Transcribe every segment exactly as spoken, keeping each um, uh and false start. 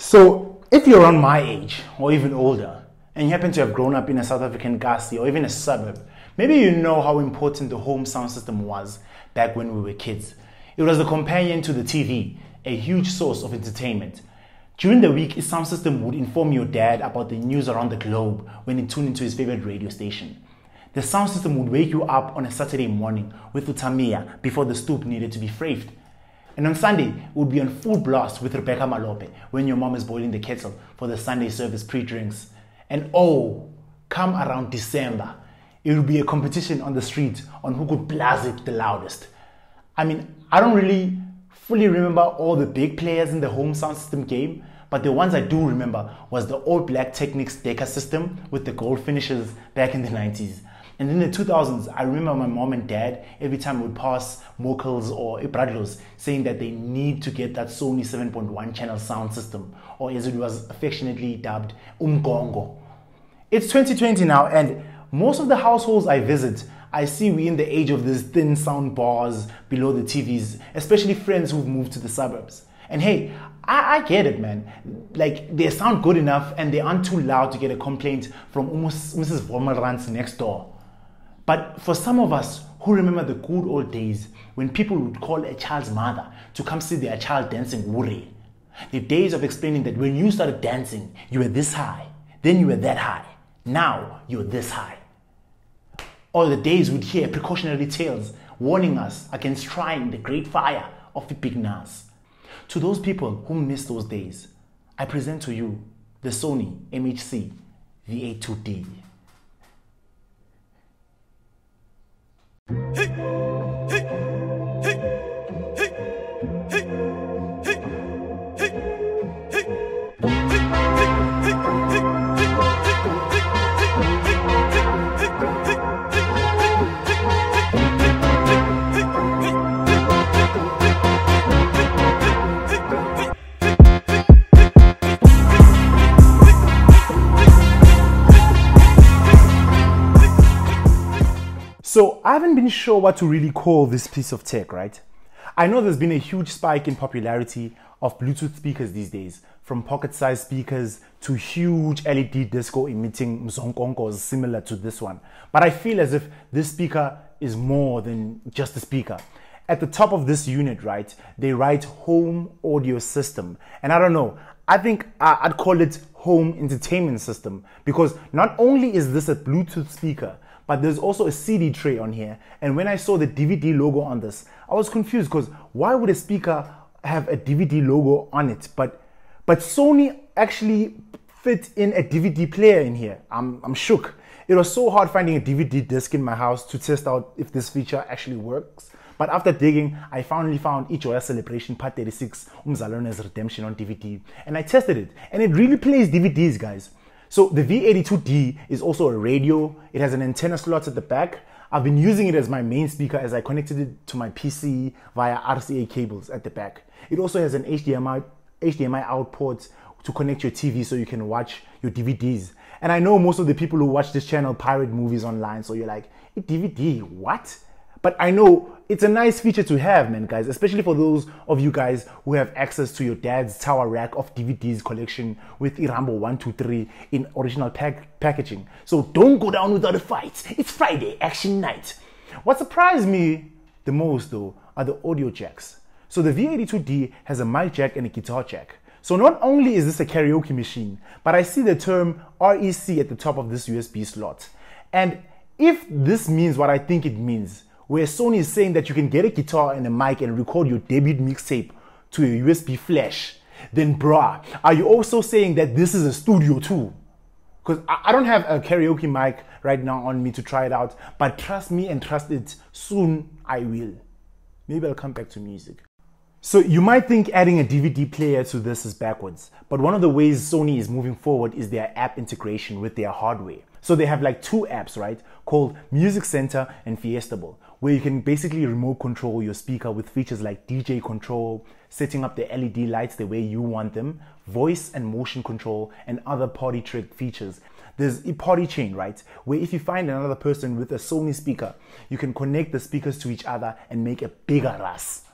So if you're around my age or even older, and you happen to have grown up in a South African Gasi or even a suburb, maybe you know how important the home sound system was back when we were kids. It was the companion to the T V, a huge source of entertainment. During the week, a sound system would inform your dad about the news around the globe when he tuned into his favorite radio station. The sound system would wake you up on a Saturday morning with Utamia before the stoop needed to be frayed. And on Sunday, it would be on full blast with Rebecca Malope when your mom is boiling the kettle for the Sunday service pre-drinks. And oh, come around December, it would be a competition on the street on who could blast it the loudest. I mean, I don't really fully remember all the big players in the home sound system game, but the ones I do remember was the old black Technics Decca system with the gold finishes back in the nineties. And in the two thousands, I remember my mom and dad every time would pass Mokels or Ibradlos saying that they need to get that Sony seven point one channel sound system, or as it was affectionately dubbed, Umgongo. It's twenty twenty now, and most of the households I visit, I see we're in the age of these thin sound bars below the T Vs, especially friends who've moved to the suburbs. And hey, I, I get it, man. Like, they sound good enough and they aren't too loud to get a complaint from Missus Vomelrans next door. But for some of us who remember the good old days when people would call a child's mother to come see their child dancing wuri, the days of explaining that when you started dancing, you were this high, then you were that high, now you're this high. Or the days we'd hear precautionary tales warning us against trying the great fire of the big nas. To those people who miss those days, I present to you the Sony M H C V eighty-two D. Hey, hey, hey, hey, hey, hey, hey, hey, hey, hey, So I haven't been sure what to really call this piece of tech, right? I know there's been a huge spike in popularity of Bluetooth speakers these days, from pocket-sized speakers to huge L E D disco-emitting mzonkongos similar to this one. But I feel as if this speaker is more than just a speaker. At the top of this unit, right, they write home audio system. And I don't know, I think I'd call it home entertainment system, because not only is this a Bluetooth speaker, but there's also a C D tray on here. And when I saw the D V D logo on this, I was confused because why would a speaker have a D V D logo on it? But but Sony actually fit in a D V D player in here. I'm, I'm shook. It was so hard finding a D V D disc in my house to test out if this feature actually works. But after digging, I finally found Ijoya Celebration Part thirty-six, Umzalone's Redemption on D V D. And I tested it, and it really plays D V Ds, guys. So the V eighty-two D is also a radio. It has an antenna slot at the back. I've been using it as my main speaker as I connected it to my P C via R C A cables at the back. It also has an H D M I out port to connect your T V so you can watch your D V Ds. And I know most of the people who watch this channel pirate movies online, so you're like, a D V D, what? But I know it's a nice feature to have, man, guys, especially for those of you guys who have access to your dad's tower rack of D V Ds collection with Irambo one two three in original pack packaging. So don't go down without a fight. It's Friday, action night. What surprised me the most, though, are the audio jacks. So the V eighty-two D has a mic jack and a guitar jack. So not only is this a karaoke machine, but I see the term R E C at the top of this U S B slot. And if this means what I think it means, where Sony is saying that you can get a guitar and a mic and record your debut mixtape to a U S B flash, then brah, are you also saying that this is a studio too? Because I don't have a karaoke mic right now on me to try it out, but trust me and trust it, soon I will. Maybe I'll come back to music. So you might think adding a D V D player to this is backwards, but one of the ways Sony is moving forward is their app integration with their hardware. So they have like two apps, right, called Music Center and Fiestable, where you can basically remote control your speaker with features like D J control, setting up the L E D lights the way you want them, voice and motion control, and other party trick features. There's a party chain, right, where if you find another person with a Sony speaker, you can connect the speakers to each other and make a bigger russ.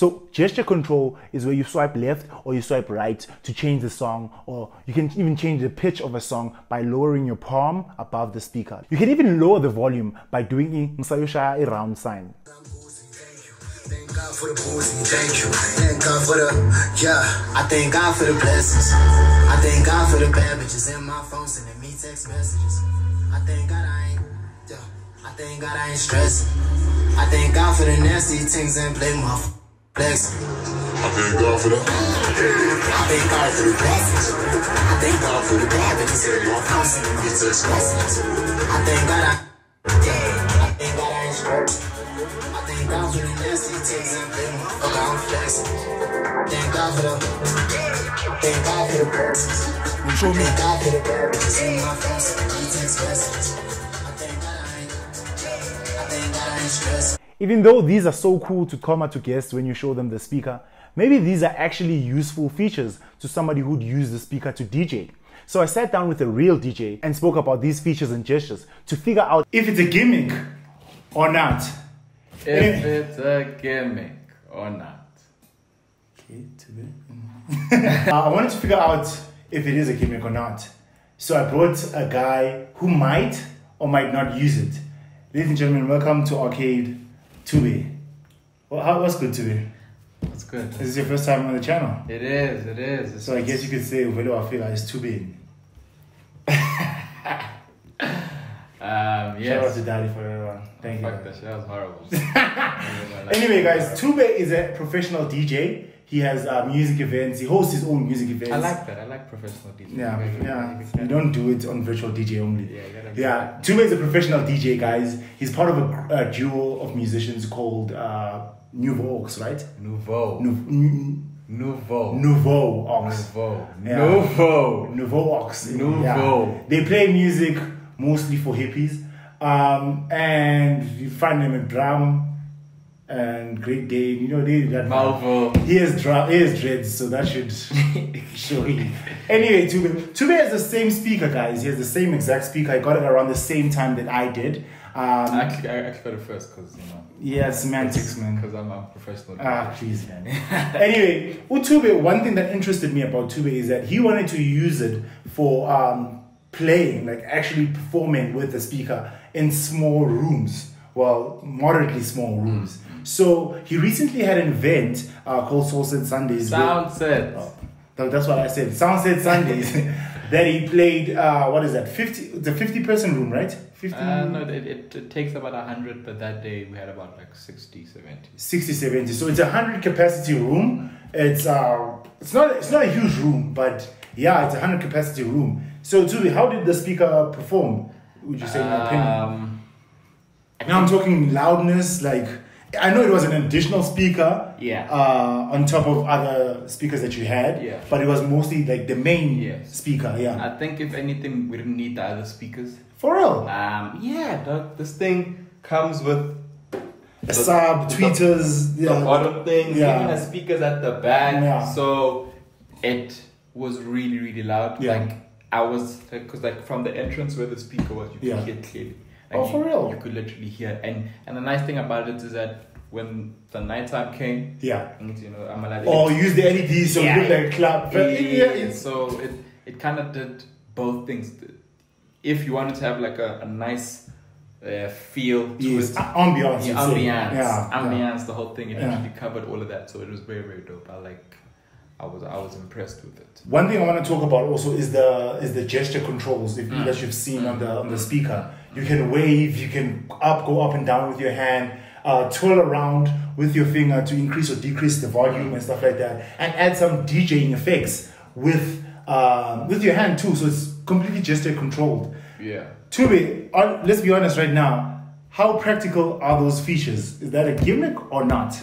So gesture control is where you swipe left or you swipe right to change the song, or you can even change the pitch of a song by lowering your palm above the speaker. You can even lower the volume by doing a round sign. Thank God for the boozy, thank you. Thank God for the, yeah. I thank God for the blessings. I thank God for the bad bitches in my phone sending me text messages. I thank God I ain't, yeah. I thank God I ain't stressing. I thank God for the nasty things and play my flex. I thank God for the, I thank God for the blessings. I thank God for the bad bitches in my phone sending me text messages. I thank God I, yeah. I thank God I ain't stressing. I thank God for the nasty things and big motherfucking flex. Thank God for the, thank God for the blessings. Thank God for the blessings in my face. I thank God I ain't, I thank God I ain't stressed. Even though these are so cool to come out to guests when you show them the speaker, maybe these are actually useful features to somebody who'd use the speaker to D J. So I sat down with a real D J and spoke about these features and gestures to figure out if it's a gimmick or not. If it's a gimmick or not. I wanted to figure out if it is a gimmick or not. So I brought a guy who might or might not use it. Ladies and gentlemen, welcome to Arcade Z A. Well, how was good Z A? That's good. This is your first time on the channel. It is, it is. It's so I guess you could say Uvelo is Z A. Um, yes. Shout out to Daddy for everyone. Thank oh, you. Fuck, that shit was horrible. Anyway, guys, Tube is a professional D J. He has uh, music events. He hosts his own music events. I like that. I like professional D J. Yeah, yeah. yeah. You don't do it on virtual D J only. Yeah, you gotta yeah. Tube is a professional D J, guys. He's part of a, a duo of musicians called uh, Nouveau Ox, right? Nouveau. Nouveau. Nouveau. Nouveau Ox. Nouveau. Yeah. Nouveau. Nouveau Ox. Nouveau. Yeah. They play music mostly for hippies, um, and you find them a drum and Great Dane. You know they that Marvel. He has drum, he has dreads, so that should show you. Anyway, Tube Tube has the same speaker, guys. He has the same exact speaker. I got it around the same time that I did. Um, I actually, I actually got it first because you know. Yeah, semantics, man. Because I'm a professional. Ah, please, man. Anyway, Tube. One thing that interested me about Tube is that he wanted to use it for. Um, playing, like actually performing with the speaker in small rooms, well, moderately small rooms. Mm. So he recently had an event uh, called Sound Said Sundays. Sound Said. Oh, that's what I said. Sound Said Sundays. That he played, uh, what is that, fifty, the fifty person room, right? fifty? Uh, no, it, it, it takes about one hundred, but that day we had about like sixty, seventy. sixty, seventy. So it's a one hundred capacity room. It's, uh, it's, not, it's not a huge room, but yeah, it's a one hundred capacity room. So, Tube, how did the speaker perform, would you say, in your um, opinion? Now I'm talking loudness, like, I know it was an additional speaker yeah. uh, on top of other speakers that you had, yeah. but it was mostly, like, the main yes. speaker, yeah. I think, if anything, we didn't need the other speakers. For real? Um, yeah, dog, this thing comes with a the, sub, tweeters, the, yeah. the bottom thing, yeah. even the speakers at the back, yeah. so it was really, really loud, yeah. like, I was, because like from the entrance where the speaker was, you could yeah. hear clearly. Like, oh, for you, real? You could literally hear. And and the nice thing about it is that when the nighttime came, yeah, and, you know, I'm allowed. Oh, use the L E D so yeah. you look like a club. Yeah, yeah, yeah. So it it kind of did both things. If you wanted to have like a, a nice uh, feel to yes. it, ambiance, yeah, ambiance, yeah, ambiance, yeah. the whole thing, it yeah. actually covered all of that. So it was very, very dope. I like. I was I was impressed with it. One thing I want to talk about also is the is the gesture controls if, mm. that you've seen on the on the speaker. You can wave, you can up go up and down with your hand, uh, twirl around with your finger to increase or decrease the volume and stuff like that, and add some DJing effects with uh, with your hand too. So it's completely gesture controlled. Yeah. Tube, let's be honest right now. How practical are those features? Is that a gimmick or not?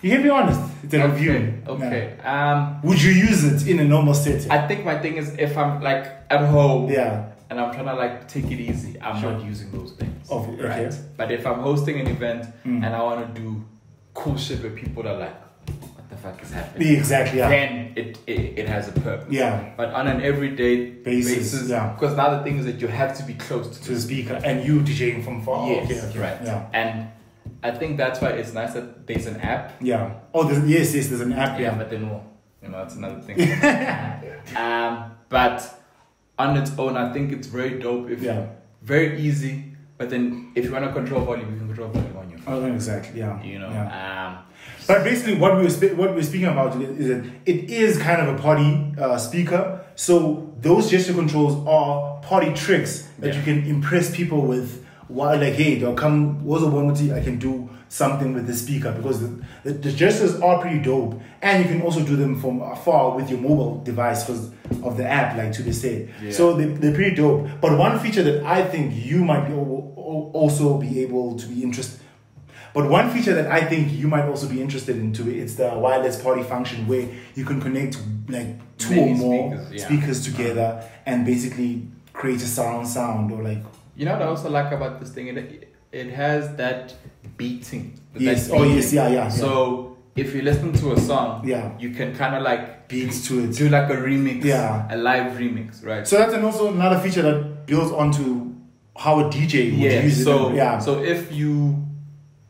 You can be honest. It's a okay, review. Okay. Yeah. Um, Would you use it in a normal setting? I think my thing is if I'm like at home yeah. and I'm trying to like take it easy, I'm sure. not using those things. Oh, okay. Right? But if I'm hosting an event mm. and I want to do cool shit with people that are like, what the fuck is happening? Exactly. Yeah. Then it, it, it has a purpose. Yeah. But on an everyday basis. Because yeah. now the thing is that you have to be close to, to the speaker. And you DJing from far. Yes. Okay, okay. Right. Yeah. And I think that's why it's nice that there's an app. Yeah. Oh, there's, yes, yes, there's an app. Yeah, yeah. But then, well, you know, that's another thing. um, but on its own, I think it's very dope. If yeah. Very easy. But then, if you want to control volume, you can control volume on your phone. Oh, exactly. Yeah. You know. Yeah. Um, but basically, what we were what we were speaking about is that it is kind of a party uh, speaker. So those gesture controls are party tricks that yeah. you can impress people with. While like, hey, they'll come. Also, one I can do something with the speaker because the, the, the gestures are pretty dope, and you can also do them from afar with your mobile device because of the app, like to be said. Yeah. So they, they're pretty dope. But one feature that I think you might be also be able to be interested. But one feature that I think you might also be interested into it's the wireless party function where you can connect like two Maybe or more speakers, yeah. speakers together and basically create a sound, sound or like. You know what I also like about this thing? It, it has that beating. Yes. That beating. Oh, yes. Yeah, yeah. So yeah. if you listen to a song, yeah. you can kind of like beats to it. Do like a remix. Yeah. A live remix, right? So that's an also another feature that builds onto how a D J would yeah. use so, it. Yeah. So if you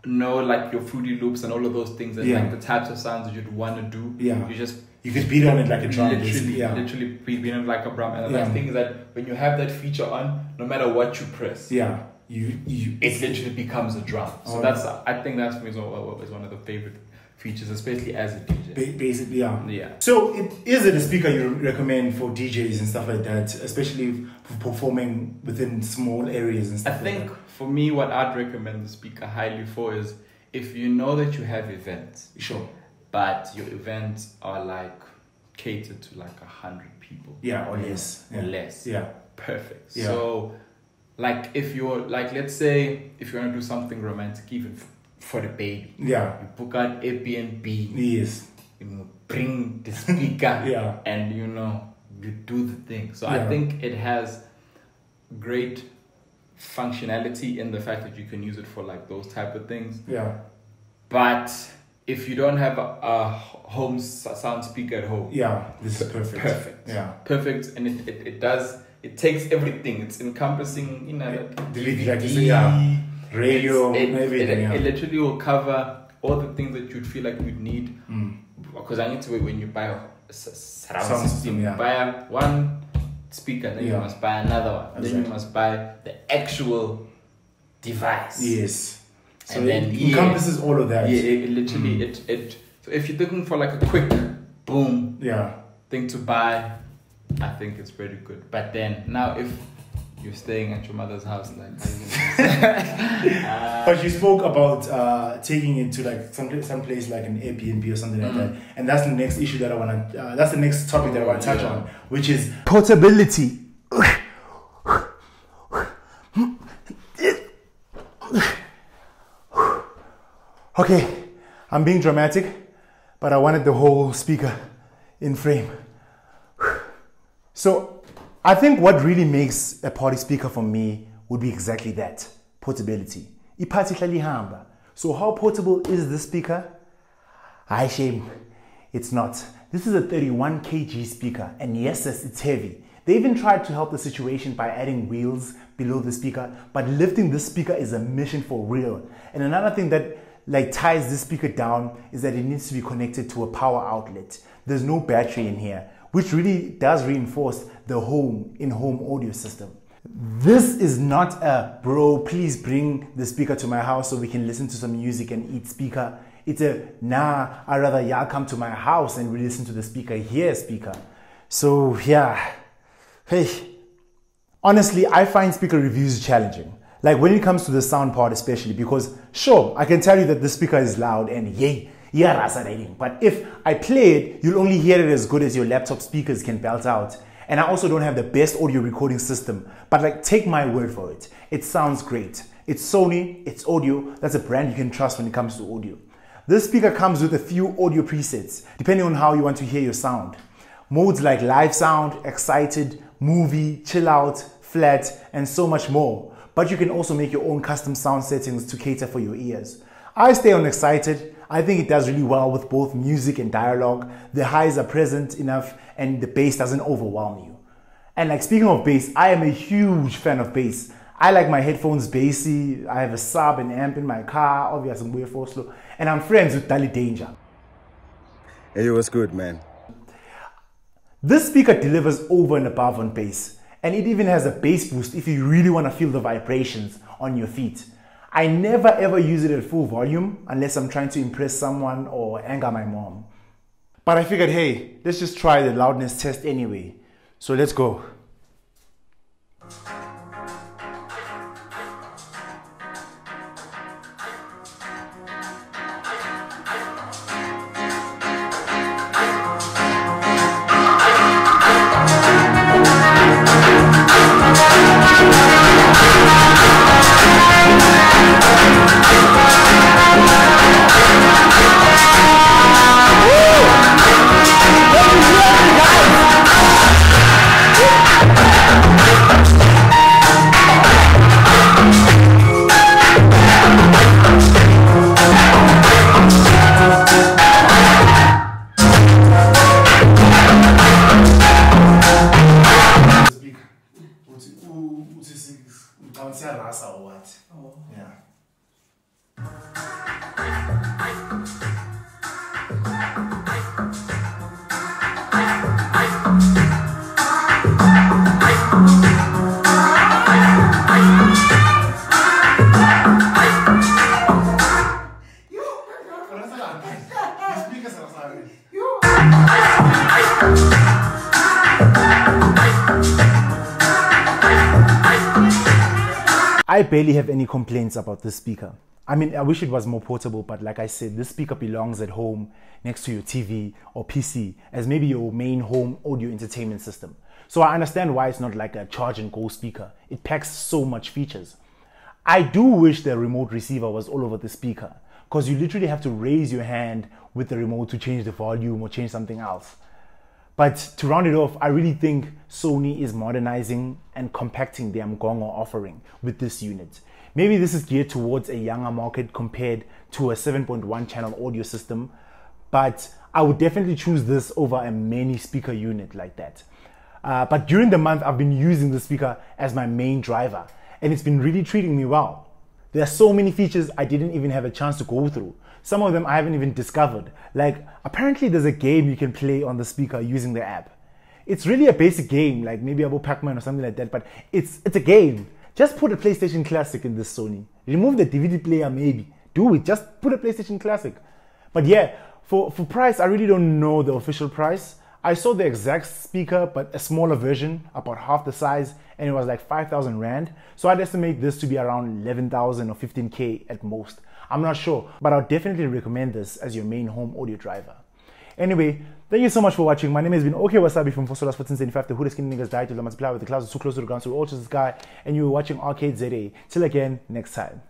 know like your Fruity loops and all of those things and yeah. like the types of sounds that you'd want to do, yeah. you just... You could beat on it like a drum. Literally, yeah. literally beat on it like a drum. And the yeah. thing is that when you have that feature on, no matter what you press, yeah, you, you it literally becomes a drum. So oh, that's yeah. I think that's for me is one of the favorite features, especially as a D J. Ba basically, yeah. yeah. So it is it a speaker you recommend for D Js and stuff like that, especially for performing within small areas and stuff. I think like that. For me, what I'd recommend the speaker highly for is if you know that you have events. Sure. But your events are like catered to like a hundred people. Yeah, or less. Or yeah. less. Yeah. Perfect. Yeah. So like if you're like, let's say if you want to do something romantic, even for the baby. Yeah. You book out Airbnb. Yes. You know, bring the speaker. yeah. And you know, you do the thing. So yeah. I think it has great functionality in the fact that you can use it for like those type of things. Yeah. But if you don't have a, a home sound speaker at home, yeah, this is perfect. Perfect, yeah, perfect, and it, it, it does it takes everything. It's encompassing, you know, it, like, D V D, like D V D, yeah, radio, it, everything. It, yeah. it literally will cover all the things that you'd feel like you'd need. Because mm. I need to wait when you buy a surround sound system, yeah. buy one speaker, then yeah. you must buy another one, exactly. then you must buy the actual device. Yes. So and it then, encompasses yeah, all of that. Yeah, it literally, mm. it, it, so if you're looking for like a quick, boom, yeah. thing to buy, I think it's pretty good. But then, now if you're staying at your mother's house, like... uh, but you spoke about uh, taking it to like some, some place like an Airbnb or something mm. like that. And that's the next issue that I want to, uh, that's the next topic that I want to touch yeah. on, which is portability. Okay, I'm being dramatic, but I wanted the whole speaker in frame. So I think what really makes a party speaker for me would be exactly that, portability. So how portable is this speaker? I shame, it's not. This is a thirty-one kilogram speaker, and yes, it's heavy. They even tried to help the situation by adding wheels below the speaker, but lifting this speaker is a mission for real. And another thing that like ties this speaker down is that it needs to be connected to a power outlet. There's no battery in here, which really does reinforce the home in-home audio system. This is not a bro, please bring the speaker to my house so we can listen to some music and eat speaker. It's a nah, I'd rather y'all come to my house and we listen to the speaker here speaker. So yeah, hey, honestly, I find speaker reviews challenging. Like when it comes to the sound part especially, because sure, I can tell you that the speaker is loud and yay, yeah, rasa rating. But if I play it, you'll only hear it as good as your laptop speakers can belt out. And I also don't have the best audio recording system, but like take my word for it. It sounds great. It's Sony, it's audio. That's a brand you can trust when it comes to audio. This speaker comes with a few audio presets, depending on how you want to hear your sound. Modes like live sound, excited, movie, chill out, flat, and so much more. But you can also make your own custom sound settings to cater for your ears. I stay on excited. I think it does really well with both music and dialogue. The highs are present enough and the bass doesn't overwhelm you. And like speaking of bass, I am a huge fan of bass. I like my headphones bassy. I have a sub and amp in my car, obviously I'm way for slow. And I'm friends with Dali Danger. It was good, man. This speaker delivers over and above on bass, and it even has a bass boost if you really want to feel the vibrations on your feet. I never ever use it at full volume unless I'm trying to impress someone or anger my mom. But I figured, hey, let's just try the loudness test anyway. So let's go. I barely have any complaints about this speaker. I mean, I wish it was more portable, but like I said, this speaker belongs at home next to your T V or P C as maybe your main home audio entertainment system. So I understand why it's not like a charge and go speaker. It packs so much features. I do wish the remote receiver was all over the speaker, because you literally have to raise your hand with the remote to change the volume or change something else. But to round it off, I really think Sony is modernizing and compacting their Mgongo offering with this unit. Maybe this is geared towards a younger market compared to a seven point one channel audio system, but I would definitely choose this over a many speaker unit like that. Uh, but during the month, I've been using the speaker as my main driver, and it's been really treating me well. There are so many features I didn't even have a chance to go through. Some of them I haven't even discovered. Like, apparently there's a game you can play on the speaker using the app. It's really a basic game, like maybe about Pac-Man or something like that, but it's, it's a game. Just put a PlayStation Classic in this Sony. Remove the D V D player maybe. Do it, just put a PlayStation Classic. But yeah, for, for price, I really don't know the official price. I saw the exact speaker, but a smaller version, about half the size, and it was like five thousand rand. So I'd estimate this to be around eleven thousand or fifteen K at most. I'm not sure, but I'll definitely recommend this as your main home audio driver. Anyway, thank you so much for watching. My name has been OK Wasabi from four solas fourteen seventy-five. The hooded skin niggas die to multiply with the clouds are too close to the ground, so we're all just this guy. And you were watching Arcade Z A. Till again, next time.